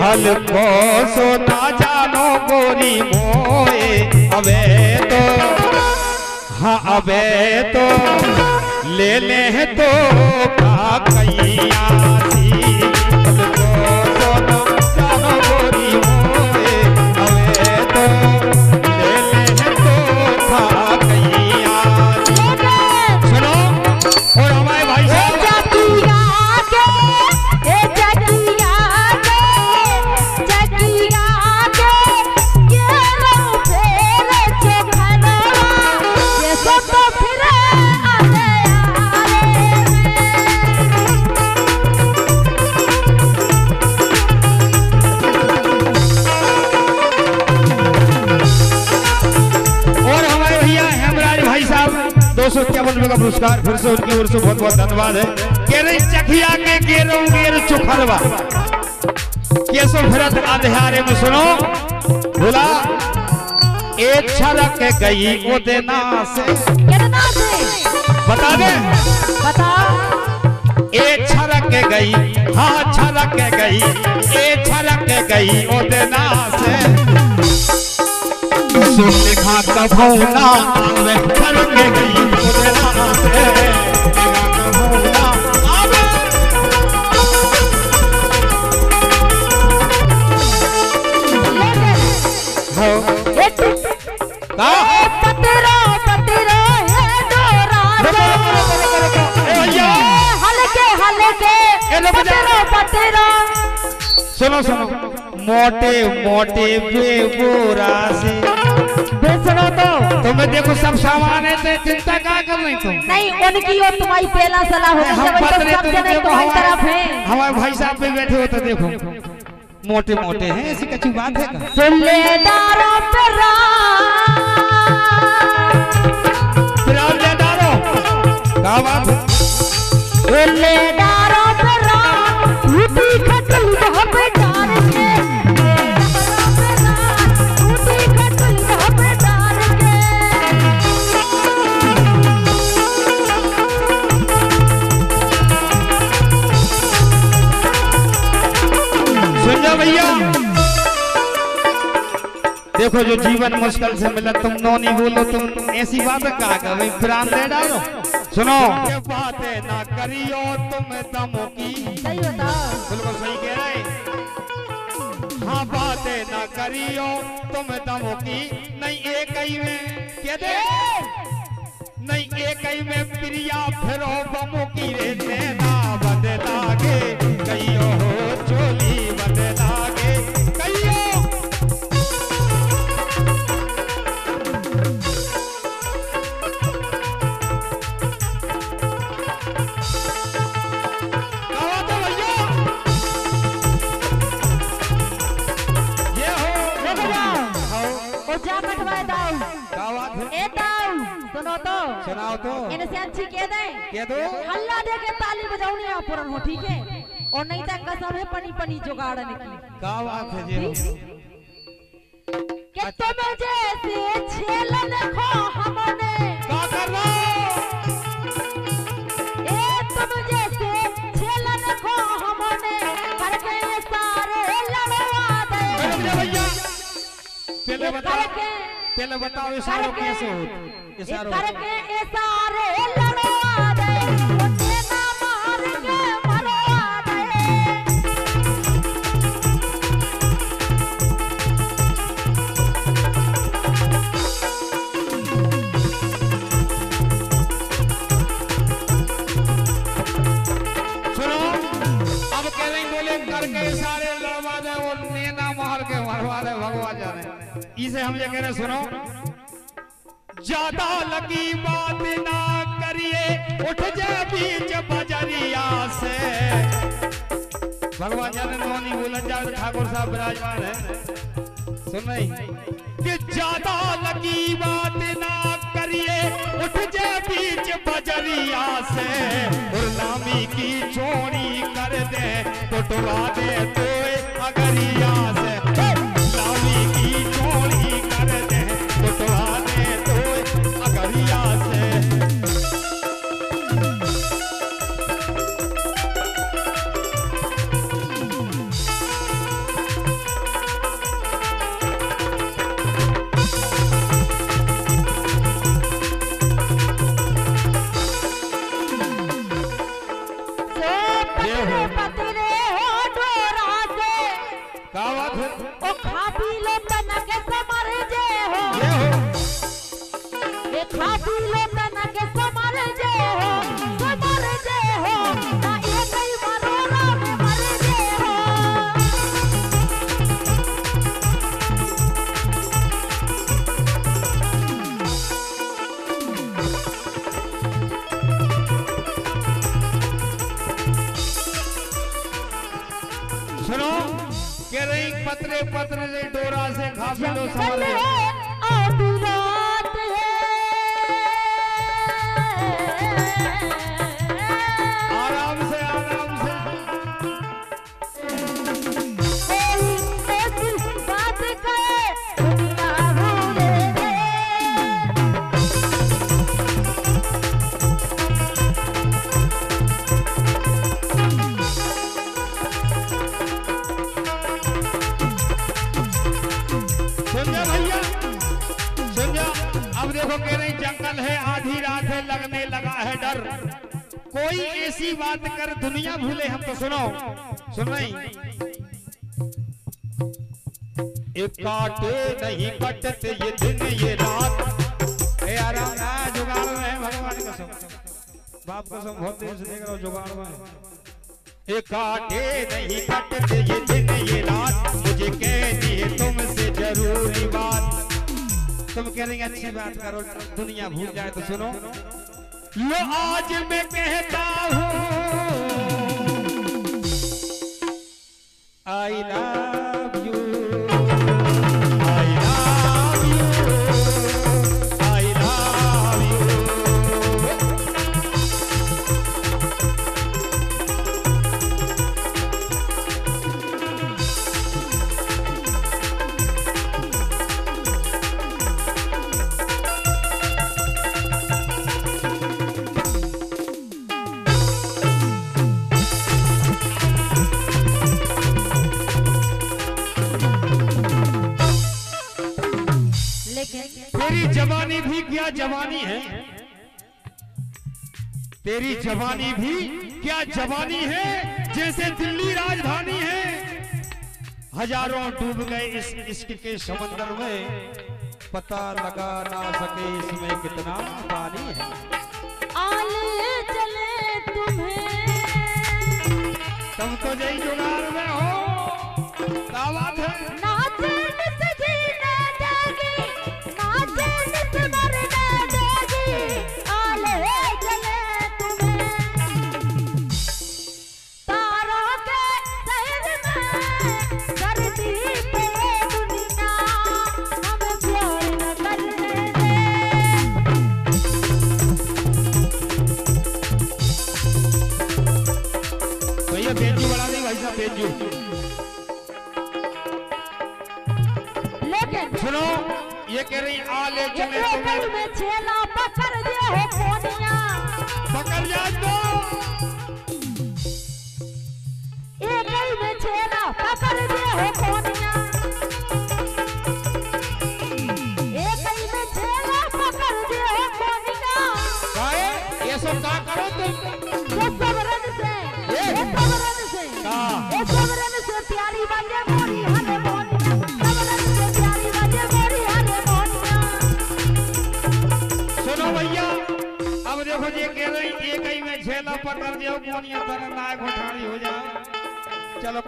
हल को सोना जानो गोरी मोए अबे तो, हाँ अबे तो ले ले तो का कैया सी हल को सोना जानो गोरी मोए अबे तो ले ले तो का कैया। सुनो और हमारे भाई साहब का पुरस्कार फिर से उनकी ओर से बहुत बहुत धन्यवाद है। केरे चखिया के गेरो गेर चुखरवा केसो भरत आधारे में सुनो बोला एक छलक गई ओदेना से बता दे बता एक छलक गई हां छलक गई एक छलक गई ओदेना से लिखा कभोला आवे छलक गई ओदेना से लिखा कभोला आवे हो एक का पतरो पतरो हे डोरा ए भैया हलके पतरो पतरो। सुनो सुनो मोटे मोटे बेबोरा से बेचना तो तुम्हें देखो सब सामान है तो चिंता क्या कर रही तुम नहीं उनकी और तुम्हारी पहला सलाह होगी हम पतले तो नहीं तो हमारी तरफ है हमारे भाई साहब पे बैठे हो तो देखो मोटे मोटे हैं ऐसी कच्ची बात है का सुन ले दारो परा फिराव ले दारो क्या बात है सुन ले दारो परा रूपी खत्म जहाँ पे डाल के देखो जो जीवन मुश्किल से मिला तुम नौनी बोलो तुम ऐसी बात कहा कर भाई प्राण दे डालो। सुनो बातें ना करियो तुम दमों की सही होता बिल्कुल सही कह रहे हाँ बातें ना करियो तुम दमों की नहीं एक ही में कह दे नहीं एक ही में प्रिया फिरो बमों की रेते ना बदला के कहियो चोली बदला के कहियो सुनाओ तो इनसे अच्छी कह दो हल्ला दे के ताली बजाऊंगी आप पूरन हो ठीक है और नहीं तो कसम है पनी पनी जुगाड़ निकली क्या बात है जी कि तुम्हें जैसे छेलन खो हमने क्या कर रहा ए तुम जैसे छेलन खो हमने करके सारे लड़वा दे भैया पहले बताओ ये सारे कैसे होते इस करके इशारे लड़वा दे उन्हें ना मार के मरवा दे। सुनो अब कह रही बोले करके इशारे लड़वा दे उन्हें ना मार के मरवा दे भगवान जाने इसे हम ये कह रहे सुनो ज्यादा लगी बात ना करिए उठ जा बीच बजरिया से भगवान जाने नौनी बुलंदजान ठाकुर साहब विराजमान है। सुन रही कि ज्यादा लगी बात ना करिए उठ जा बीच बजरिया से गुलामी की चोरी कर दे टुटवा दे तो अगरिया से गुलामी की चोरी कर दे टुटवा ओ खा पी लो तना कैसे मर जे हो, ये खा पी लो तना कैसे मर जे हो, तो मर जे हो ना ये कई मरोरा में मर जे हो। सुनो कह रही पतले पतले ले डोरा से खा पी लो साले कोई ऐसी बात कर दुनिया भूले हम तो। सुनो सुन रही एक काटे नहीं कटते ये दिन ये रात। ए आराम ना जुगाड़ में है भगवान कसम बाप कसम बहुत देर से देख रहा हूँ जुगाड़ में। एक काटे नहीं कटते ये दिन ये रात, मुझे कहनी है तुमसे जरूरी बात। तुम कह रही अच्छी बात करो दुनिया भूल जाए तो। सुनो लो आज मैं कहता हूँ I love you, I love you, I love you. तेरी जवानी भी क्या जवानी है, तेरी जवानी भी क्या जवानी है, जैसे दिल्ली राजधानी है। हजारों डूब गए इस इश्क के समंदर में, पता लगा ना सके इसमें कितना पानी है। आले चले तुम्हें तुम तो यही जुगाड़ में हो।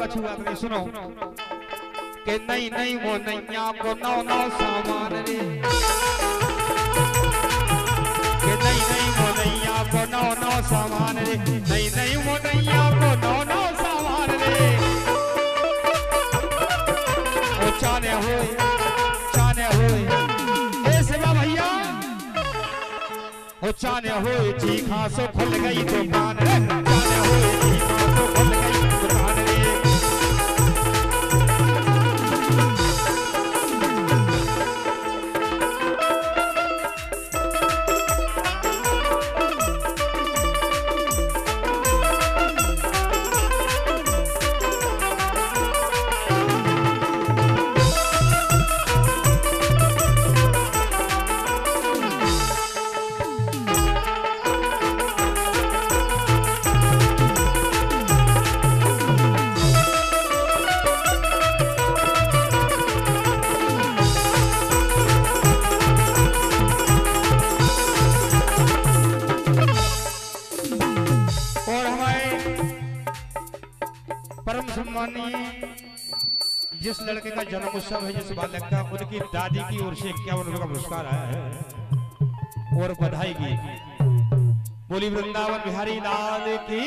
क्या बात है सुनो के नहीं नहीं वो नैया को नौ नौ सामान रे, के नहीं नहीं वो नैया को नौ नौ सामान रे, नहीं नहीं वो नैया को नौ नौ सामान रे। ओ चाने होए ए सेवा भैया, ओ चाने होए जी खासो खुल गई दुकान रे, चाने होए जी खासो खुल गई दुकान रे। जिस लड़के का जन्म उत्सव है, जिस बालक का, उनकी दादी की ओर से 51 रुपए का पुरस्कार आया है और बधाई की। बोली वृंदावन बिहारी लाल की।